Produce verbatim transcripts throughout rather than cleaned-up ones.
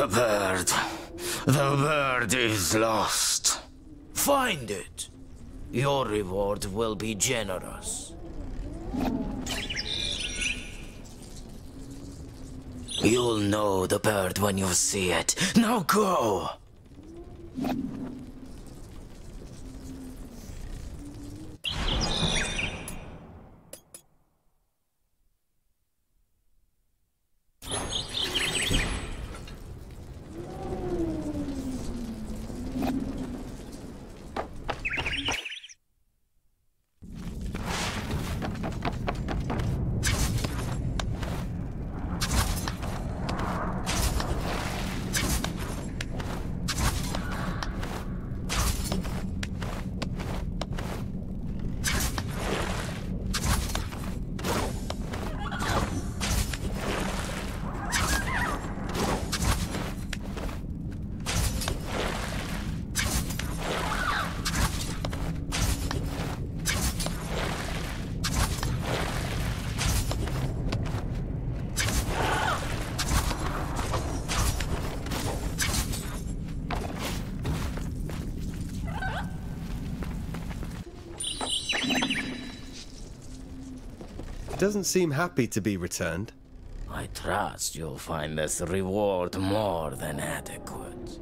The bird. The bird is lost. Find it. Your reward will be generous. You'll know the bird when you see it. Now go! Doesn't seem happy to be returned. I trust you'll find this reward more than adequate.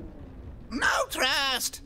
No trust!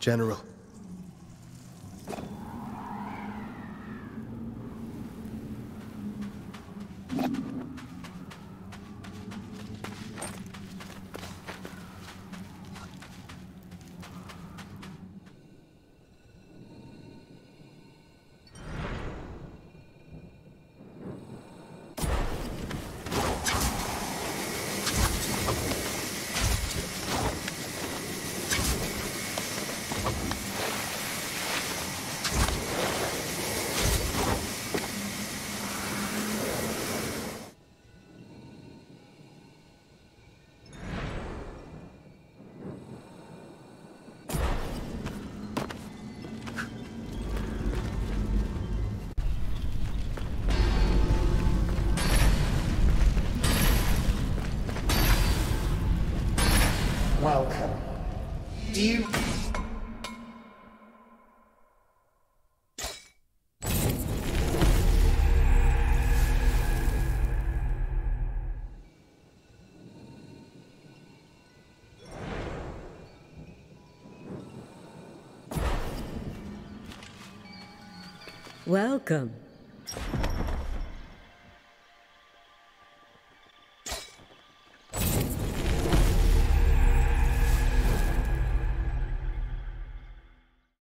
General. Welcome. Do you... Welcome.